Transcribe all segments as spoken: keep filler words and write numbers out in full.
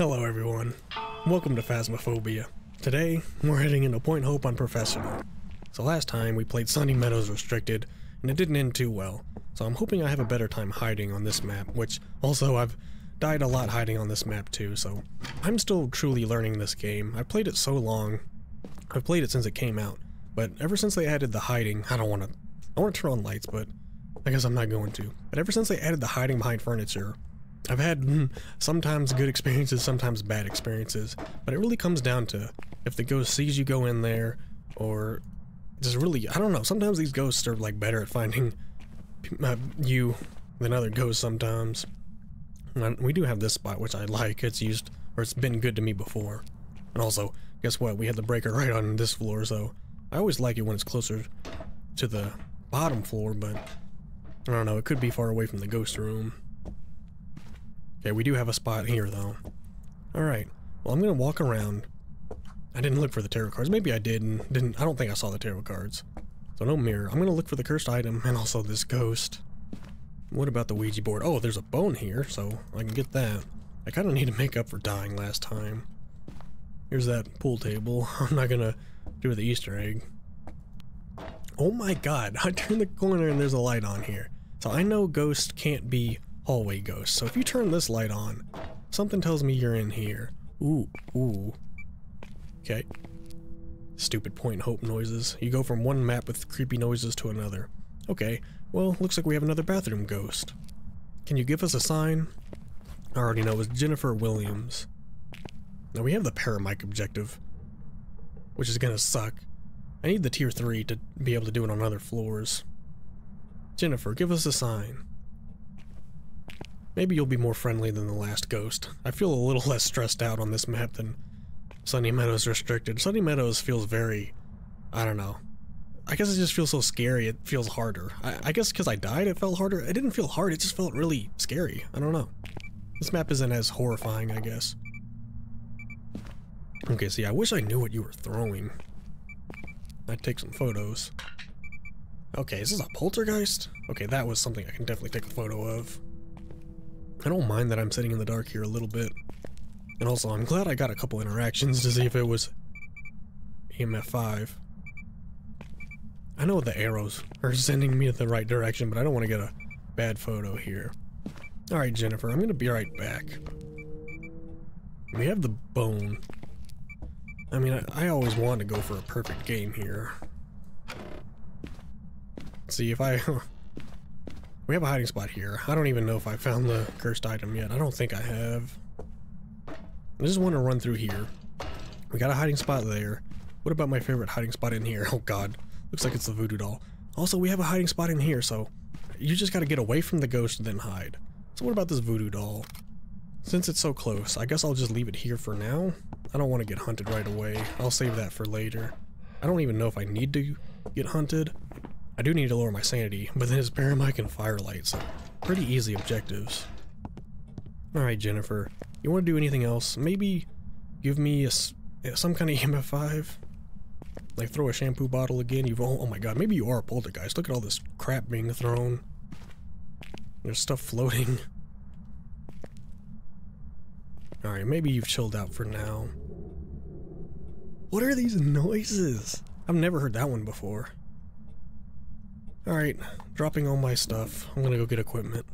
Hello everyone, welcome to Phasmophobia. Today, we're heading into Point Hope Unprofessional. So last time we played Sunny Meadows Restricted, and it didn't end too well, so I'm hoping I have a better time hiding on this map, which also I've died a lot hiding on this map too, so I'm still truly learning this game. I've played it so long, I've played it since it came out, but ever since they added the hiding, I don't want to, I want to turn on lights, but I guess I'm not going to. But ever since they added the hiding behind furniture, I've had mm, sometimes good experiences, sometimes bad experiences, but it really comes down to if the ghost sees you go in there, or just really, I don't know, sometimes these ghosts are like better at finding uh, you than other ghosts sometimes. And we do have this spot, which I like. It's used, or it's been good to me before. And also, guess what, we had the breaker right on this floor, so I always like it when it's closer to the bottom floor, but I don't know, it could be far away from the ghost room. Okay, we do have a spot here, though. Alright, well, I'm gonna walk around. I didn't look for the tarot cards. Maybe I did and didn't. I don't think I saw the tarot cards. So no mirror. I'm gonna look for the cursed item and also this ghost. What about the Ouija board? Oh, there's a bone here, so I can get that. I kinda need to make up for dying last time. Here's that pool table. I'm not gonna do the Easter egg. Oh my god, I turned the corner and there's a light on here. So I know ghosts can't be hallway ghost, so if you turn this light on, something tells me you're in here. Ooh, ooh. Okay. Stupid Point Hope noises. You go from one map with creepy noises to another. Okay, well, looks like we have another bathroom ghost. Can you give us a sign? I already know, it's Jennifer Williams. Now we have the paramic objective, which is gonna suck. I need the tier three to be able to do it on other floors. Jennifer, give us a sign. Maybe you'll be more friendly than the last ghost. I feel a little less stressed out on this map than Sunny Meadows Restricted. Sunny Meadows feels very, I don't know. I guess it just feels so scary, it feels harder. I, I guess because I died it felt harder. It didn't feel hard, it just felt really scary. I don't know. This map isn't as horrifying, I guess. Okay, see, I wish I knew what you were throwing. I'd take some photos. Okay, is this a poltergeist? Okay, that was something I can definitely take a photo of. I don't mind that I'm sitting in the dark here a little bit. And also, I'm glad I got a couple interactions to see if it was E M F five. I know the arrows are sending me in the right direction, but I don't want to get a bad photo here. Alright, Jennifer, I'm going to be right back. We have the bone. I mean, I, I always want to go for a perfect game here. Let's see if I... We have a hiding spot here. I don't even know if I found the cursed item yet. I don't think I have. I just want to run through here. We got a hiding spot there. What about my favorite hiding spot in here? Oh god. Looks like it's the voodoo doll. Also, we have a hiding spot in here, so you just gotta get away from the ghost and then hide. So what about this voodoo doll? Since it's so close, I guess I'll just leave it here for now. I don't want to get hunted right away. I'll save that for later. I don't even know if I need to get hunted. I do need to lower my sanity, but then it's paramic and firelight, so pretty easy objectives. Alright, Jennifer, you want to do anything else? Maybe give me a, some kind of E M F five? Like throw a shampoo bottle again? You've all, oh my god, maybe you are a poltergeist. Look at all this crap being thrown. There's stuff floating. Alright, maybe you've chilled out for now. What are these noises? I've never heard that one before. Alright, dropping all my stuff. I'm gonna go get equipment.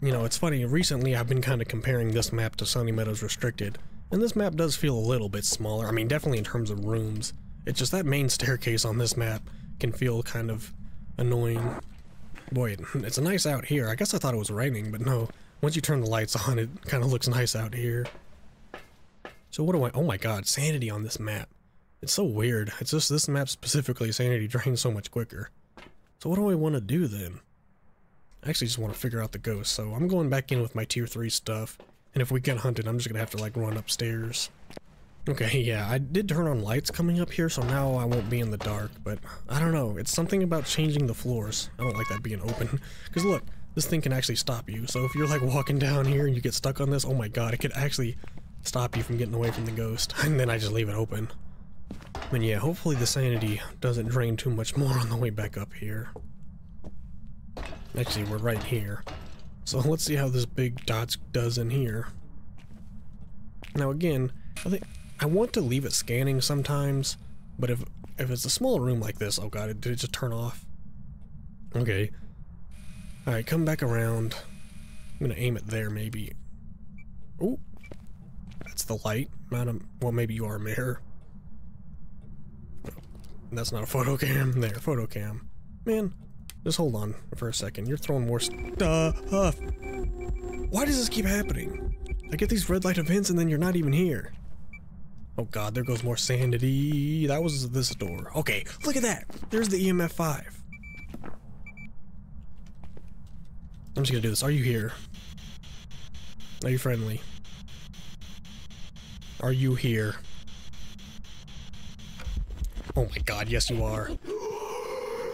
You know, it's funny, recently I've been kind of comparing this map to Sunny Meadows Restricted, and this map does feel a little bit smaller. I mean, definitely in terms of rooms. It's just that main staircase on this map can feel kind of annoying. Boy, it's nice out here. I guess I thought it was raining, but no. Once you turn the lights on, it kind of looks nice out here. So what do I- oh my god, sanity on this map. It's so weird. It's just this map specifically, sanity drains so much quicker. So what do I want to do then? I actually just want to figure out the ghost, so I'm going back in with my tier three stuff, and if we get hunted, I'm just gonna have to like run upstairs. Okay, yeah, I did turn on lights coming up here, so now I won't be in the dark, but I don't know, it's something about changing the floors. I don't like that being open, because look, this thing can actually stop you, so if you're like walking down here and you get stuck on this, oh my god, it could actually stop you from getting away from the ghost, and then I just leave it open. And yeah, hopefully the sanity doesn't drain too much more on the way back up here. Actually, we're right here. So let's see how this big dot does in here. Now again, I think I want to leave it scanning sometimes, but if if it's a small room like this, oh god, it, did it just turn off? Okay. Alright, come back around. I'm gonna aim it there maybe. Oh, that's the light. Not a, well, maybe you are a mirror. That's not a photo cam. There, photo cam. Man, just hold on for a second. You're throwing more stuff. Why does this keep happening? I get these red light events and then you're not even here. Oh god, there goes more sanity. That was this door. Okay, look at that. There's the E M F five. I'm just gonna do this. Are you here? Are you friendly? Are you here? Oh my god, yes you are.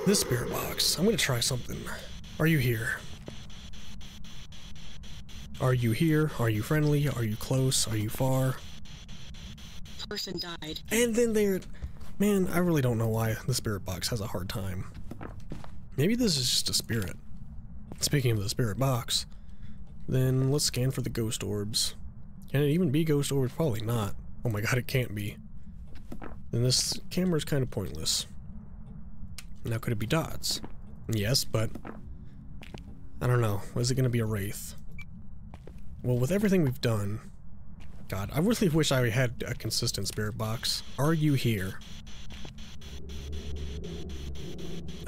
This spirit box. I'm gonna try something. Are you here? Are you here? Are you friendly? Are you close? Are you far? Person died. And then there... Man, I really don't know why the spirit box has a hard time. Maybe this is just a spirit. Speaking of the spirit box, then let's scan for the ghost orbs. Can it even be ghost orbs? Probably not. Oh my god, it can't be. Then this camera's kind of pointless. Now, could it be dots? Yes, but... I don't know. Is it going to be a wraith? Well, with everything we've done... God, I really wish I had a consistent spirit box. Are you here?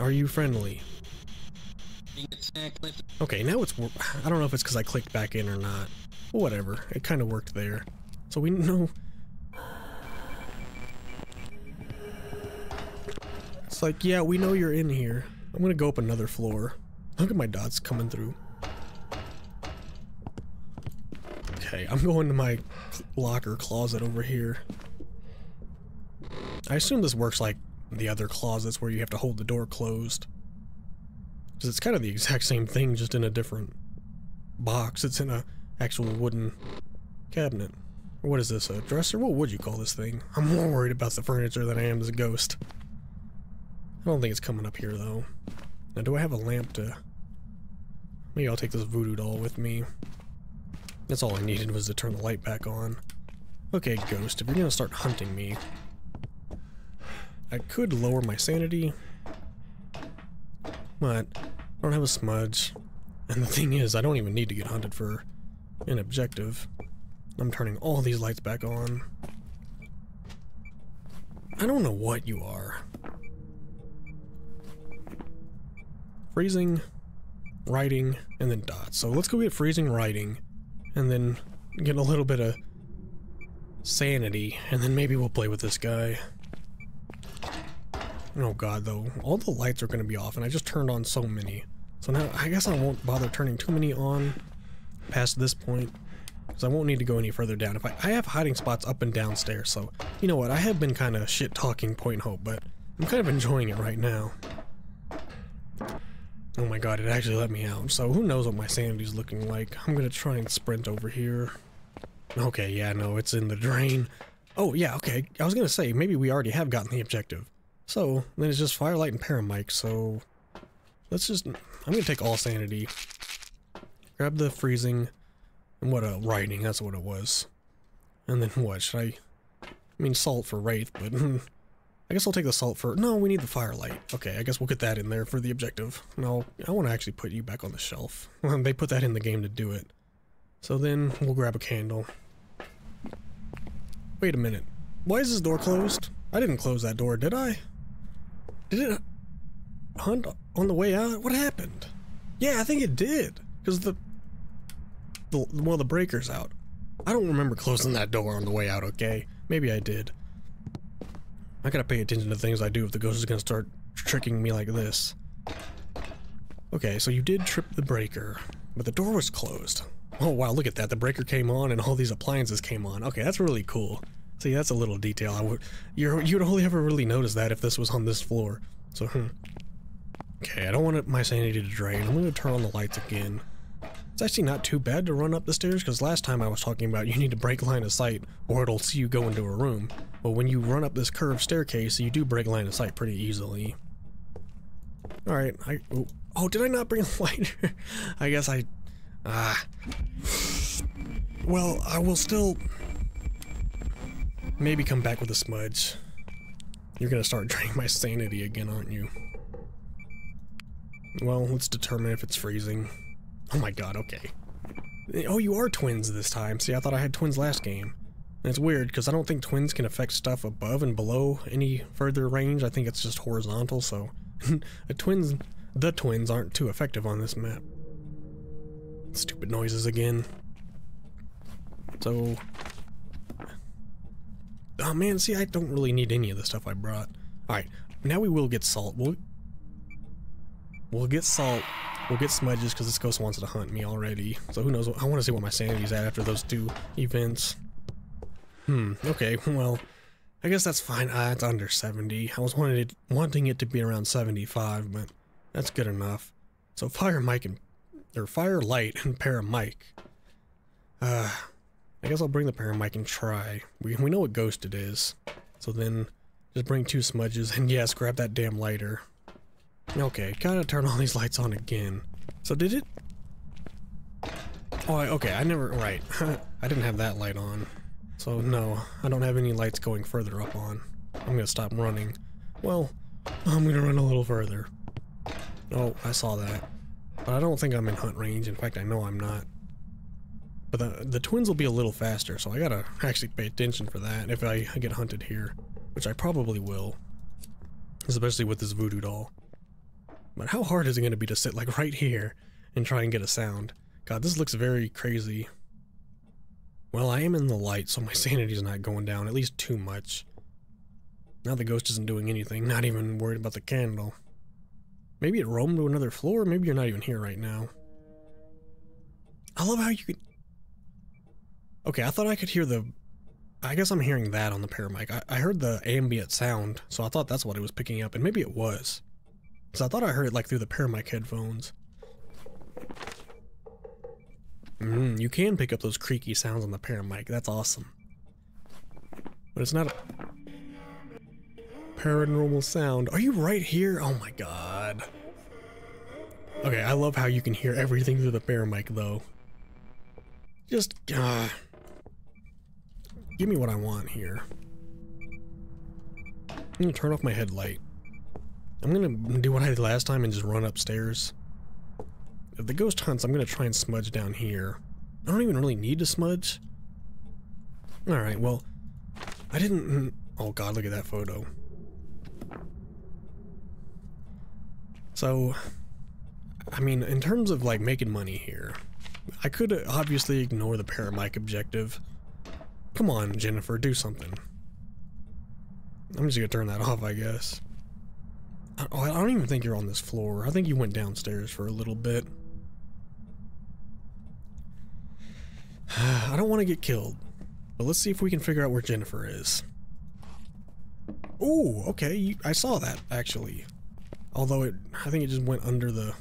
Are you friendly? Okay, now it's... I don't know if it's because I clicked back in or not. Well, whatever. It kind of worked there. So we know... It's like, yeah, we know you're in here. I'm gonna go up another floor. Look at my dots coming through. Okay, I'm going to my locker closet over here. I assume this works like the other closets where you have to hold the door closed. Because it's kind of the exact same thing, just in a different box. It's in a actual wooden cabinet. What is this, a dresser? What would you call this thing? I'm more worried about the furniture than I am as a ghost. I don't think it's coming up here, though. Now, do I have a lamp to... Maybe I'll take this voodoo doll with me. That's all I needed was to turn the light back on. Okay, ghost, if you're gonna start hunting me... I could lower my sanity... But, I don't have a smudge. And the thing is, I don't even need to get hunted for an objective. I'm turning all these lights back on. I don't know what you are. Freezing, writing, and then dots. So let's go get freezing, writing, and then get a little bit of sanity, and then maybe we'll play with this guy. Oh god, though. All the lights are going to be off, and I just turned on so many. So now, I guess I won't bother turning too many on past this point, because I won't need to go any further down. If I, I have hiding spots up and downstairs, so you know what? I have been kind of shit-talking Point Hope, but I'm kind of enjoying it right now. Oh my god, it actually let me out, so who knows what my sanity's looking like. I'm gonna try and sprint over here. Okay, yeah, no, it's in the drain. Oh, yeah, okay, I was gonna say, maybe we already have gotten the objective. So, then it's just Firelight and Paramic, so... Let's just... I'm gonna take all sanity. Grab the freezing... And what, uh, writing, that's what it was. And then what, should I... I mean, salt for wraith, but... I guess I'll take the salt for... No, we need the firelight. Okay, I guess we'll get that in there for the objective. No, I want to actually put you back on the shelf. They put that in the game to do it. So then, we'll grab a candle. Wait a minute. Why is this door closed? I didn't close that door, did I? Did it hunt on the way out? What happened? Yeah, I think it did. Because the, the... Well, the breaker's out. I don't remember closing that door on the way out, okay? Maybe I did. I gotta pay attention to things I do if the ghost is gonna start tricking me like this. Okay, so you did trip the breaker, but the door was closed. Oh wow, look at that. The breaker came on and all these appliances came on. Okay, that's really cool. See, that's a little detail. I would, you're, you'd only ever really notice that if this was on this floor. So, hmm. Okay, I don't want it, my sanity to drain. I'm gonna turn on the lights again. It's actually not too bad to run up the stairs, because last time I was talking about you need to break line of sight or it'll see you go into a room. But when you run up this curved staircase, you do break line of sight pretty easily. Alright, I... Oh, oh, did I not bring a lighter? I guess I... Ah... Well, I will still... Maybe come back with a smudge. You're gonna start draining my sanity again, aren't you? Well, let's determine if it's freezing. Oh my god, okay. Oh, you are twins this time. See, I thought I had twins last game. And it's weird, because I don't think twins can affect stuff above and below any further range. I think it's just horizontal, so... the twins, the twins aren't too effective on this map. Stupid noises again. So... oh man, see, I don't really need any of the stuff I brought. Alright, now we will get salt. We'll, we'll get salt. We'll get smudges, because this ghost wants to hunt me already. So who knows, what, I want to see what my sanity's at after those two events. Hmm, okay, well, I guess that's fine. Ah, it's under seventy. I was wanting it, wanting it to be around seventy-five, but that's good enough. So fire mic and, or Firelight and paramic. Uh, I guess I'll bring the paramic and try. We, we know what ghost it is. So then, just bring two smudges and yes, grab that damn lighter. Okay, gotta turn all these lights on again. So did it? Oh, I, okay, I never, right. I didn't have that light on. So no, I don't have any lights going further up on. I'm gonna stop running. Well, I'm gonna run a little further. Oh, I saw that. But I don't think I'm in hunt range. In fact, I know I'm not. But the, the twins will be a little faster, so I gotta actually pay attention for that if I get hunted here, which I probably will, especially with this voodoo doll. But how hard is it gonna be to sit like right here and try and get a sound? God, this looks very crazy. Well, I am in the light, so my sanity's not going down, at least too much. Now the ghost isn't doing anything, not even worried about the candle. Maybe it roamed to another floor, maybe you're not even here right now. I love how you could... okay, I thought I could hear the... I guess I'm hearing that on the paramic. I, I heard the ambient sound, so I thought that's what it was picking up, and maybe it was. Because I thought I heard it like through the paramic headphones. Mm, you can pick up those creaky sounds on the paramic. That's awesome. But it's not a paranormal sound. Are you right here? Oh my god. Okay, I love how you can hear everything through the paramic though. Just uh, give me what I want here. I'm gonna turn off my headlight. I'm gonna do what I did last time and just run upstairs. If the ghost hunts, I'm gonna try and smudge down here. I don't even really need to smudge. Alright, well, I didn't... oh god, look at that photo. So, I mean, in terms of like making money here, I could obviously ignore the paramic objective. Come on, Jennifer, do something. I'm just gonna turn that off, I guess. I, I don't even think you're on this floor. I think you went downstairs for a little bit. I don't want to get killed, but let's see if we can figure out where Jennifer is. Oh, okay, I saw that actually. Although it, I think it just went under the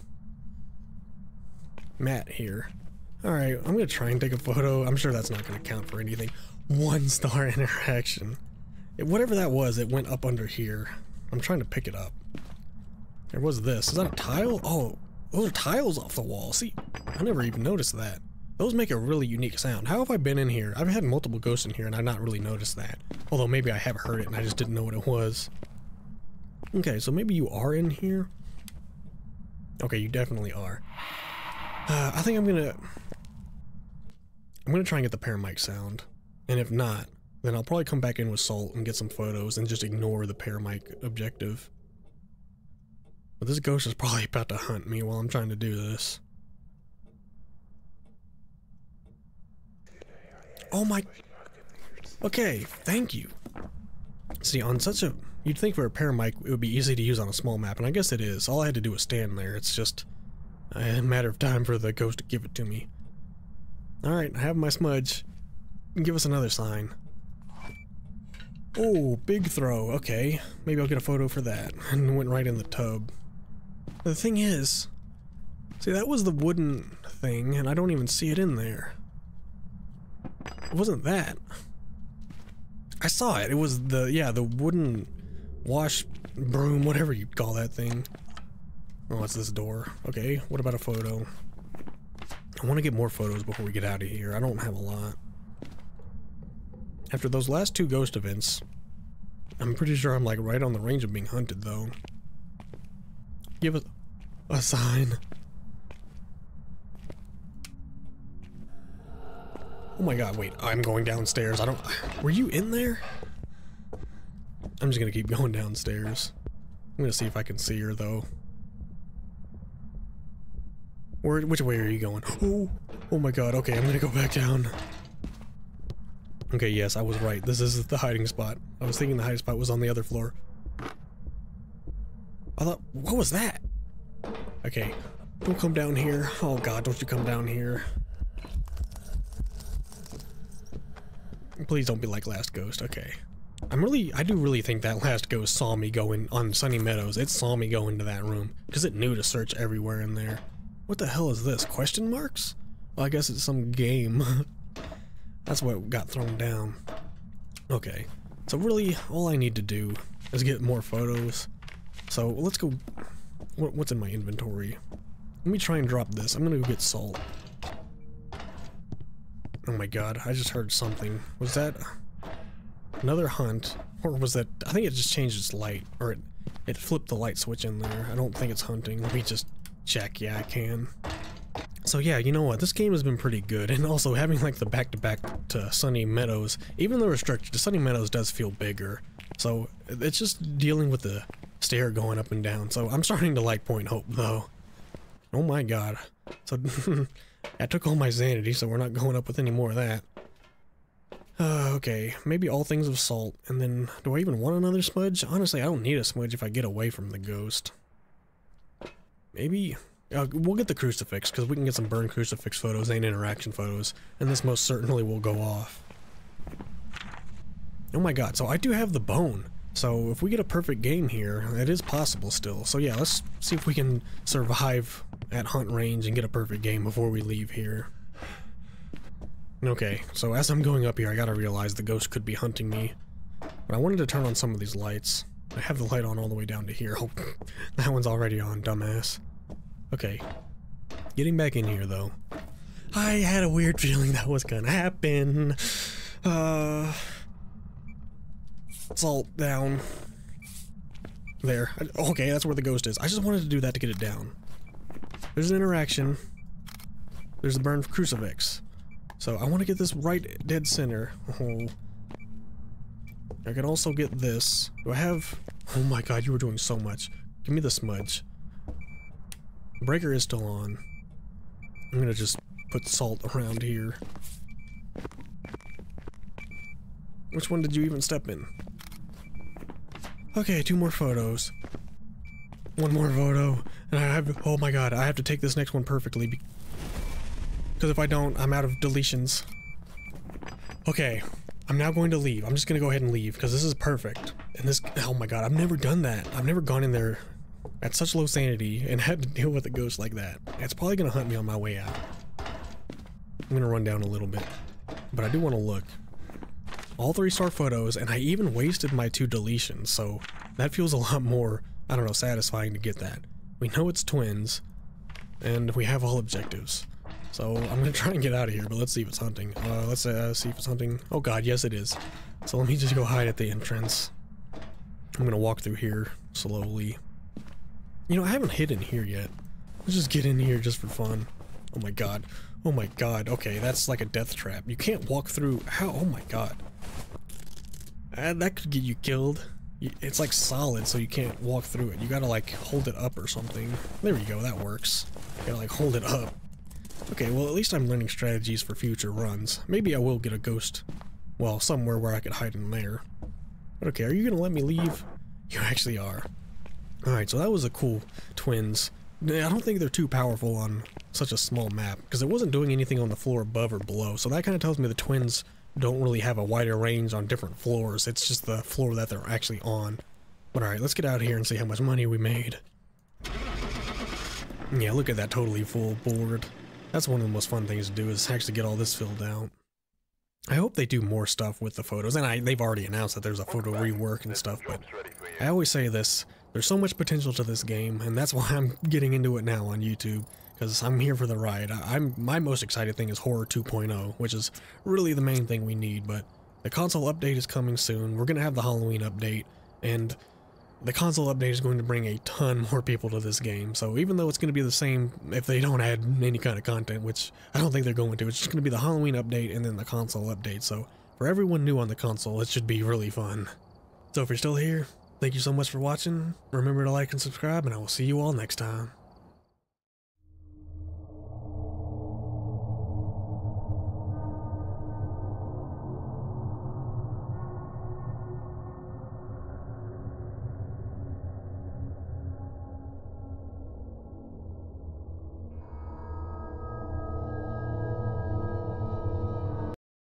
mat here. All right, I'm gonna try and take a photo. I'm sure that's not gonna count for anything. One star interaction. It, whatever that was, it went up under here. I'm trying to pick it up. There was this. Is that a tile? Oh, those are tiles off the wall. See, I never even noticed that. Those make a really unique sound. How have I been in here? I've had multiple ghosts in here and I've not really noticed that. Although maybe I have heard it and I just didn't know what it was. Okay, so maybe you are in here. Okay, you definitely are. Uh, I think I'm gonna... I'm gonna try and get the paramic sound. And if not, then I'll probably come back in with salt and get some photos and just ignore the paramic objective. But this ghost is probably about to hunt me while I'm trying to do this. Oh my... okay, thank you. See, on such a... you'd think for a paramic it would be easy to use on a small map, and I guess it is. All I had to do was stand there. It's just a matter of time for the ghost to give it to me. Alright, I have my smudge. Give us another sign. Oh, big throw. Okay, maybe I'll get a photo for that. And went right in the tub. The thing is, see, that was the wooden thing, and I don't even see it in there. It wasn't that. I saw it. It was the, yeah, the wooden wash broom, whatever you call that thing. Oh, it's this door. Okay, what about a photo? I want to get more photos before we get out of here. I don't have a lot. After those last two ghost events, I'm pretty sure I'm like right on the range of being hunted though. Give us a sign. Oh my god, wait, I'm going downstairs. I don't... Were you in there? I'm just gonna keep going downstairs. I'm gonna see if I can see her though. Where, which way are you going? Oh, oh my god, okay, I'm gonna go back down. Okay, yes, I was right. This is the hiding spot. I was thinking the hiding spot was on the other floor. I thought, what was that? Okay, don't come down here. Oh god, don't you come down here. Please don't be like last ghost, okay. I'm really, I do really think that last ghost saw me go in on Sunny Meadows. It saw me go into that room because it knew to search everywhere in there. What the hell is this? Question marks? Well, I guess it's some game. That's what got thrown down. Okay, so really all I need to do is get more photos. So let's go, what, what's in my inventory? Let me try and drop this. I'm gonna go get salt. Oh my god, I just heard something. Was that another hunt? Or was that... I think it just changed its light. Or it, it flipped the light switch in there. I don't think it's hunting. Let me just check. Yeah, I can. So yeah, you know what? This game has been pretty good. And also, having like the back-to-back to Sunny Meadows, even though restricted to Sunny Meadows does feel bigger. So it's just dealing with the stair going up and down. So I'm starting to like Point Hope, though. Oh my god. So... I took all my sanity, so we're not going up with any more of that. Uh, okay, maybe all things of salt, and then do I even want another smudge? Honestly, I don't need a smudge if I get away from the ghost. Maybe... Uh, we'll get the crucifix, because we can get some burn crucifix photos and interaction photos, and this most certainly will go off. Oh my god, so I do have the bone. So if we get a perfect game here, it is possible still. So yeah, let's see if we can survive at hunt range and get a perfect game before we leave here. Okay, so as I'm going up here, I gotta realize the ghost could be hunting me. But I wanted to turn on some of these lights. I have the light on all the way down to here. Oh, that one's already on, dumbass. Okay, getting back in here though. I had a weird feeling that was gonna happen. Uh... Salt down there. Okay, that's where the ghost is. I just wanted to do that to get it down. There's an interaction. There's the burned crucifix. So I want to get this right dead center. Oh. I can also get this. Do I have... Oh my god, you were doing so much. Give me the smudge. Breaker is still on. I'm gonna just put salt around here. Which one did you even step in? Okay, two more photos. One more photo, and I have, oh my god, I have to take this next one perfectly, because if I don't, I'm out of deletions. Okay, I'm now going to leave. I'm just going to go ahead and leave, because this is perfect. And this, oh my god, I've never done that. I've never gone in there at such low sanity and had to deal with a ghost like that. It's probably going to hunt me on my way out. I'm going to run down a little bit, but I do want to look. All three star photos, and I even wasted my two deletions, so that feels a lot more, I don't know, satisfying to get that. We know it's twins, and we have all objectives. So I'm gonna try and get out of here, but let's see if it's hunting. Uh, let's uh, see if it's hunting. Oh god, yes it is. So let me just go hide at the entrance. I'm gonna walk through here slowly. You know, I haven't hid in here yet. Let's just get in here just for fun. Oh my god. Oh my god. Okay, that's like a death trap. You can't walk through. How? Oh my god. Uh, that could get you killed. It's like solid, so you can't walk through it. You gotta like hold it up or something. There we go, that works. You gotta like hold it up. Okay, well at least I'm learning strategies for future runs. Maybe I will get a ghost, well, somewhere where I could hide in there. But okay, are you gonna let me leave? You actually are. Alright, so that was a cool twins. I don't think they're too powerful on such a small map, because it wasn't doing anything on the floor above or below, so that kind of tells me the twins don't really have a wider range on different floors. It's just the floor that they're actually on. But alright, let's get out of here and see how much money we made. Yeah, look at that, totally full board. That's one of the most fun things to do, is actually get all this filled out. I hope they do more stuff with the photos, and I, they've already announced that there's a photo rework and stuff, but I always say this, there's so much potential to this game, and that's why I'm getting into it now on YouTube. Because I'm here for the ride. I, I'm my most excited thing is Horror two point oh, which is really the main thing we need, but The console update is coming soon. We're going to have the Halloween update, and the console update is going to bring a ton more people to this game. So even though it's going to be the same if they don't add any kind of content, which I don't think they're going to, it's just going to be the Halloween update and then the console update. So for everyone new on the console, it should be really fun. So if you're still here, thank you so much for watching. Remember to like and subscribe, and I will see you all next time.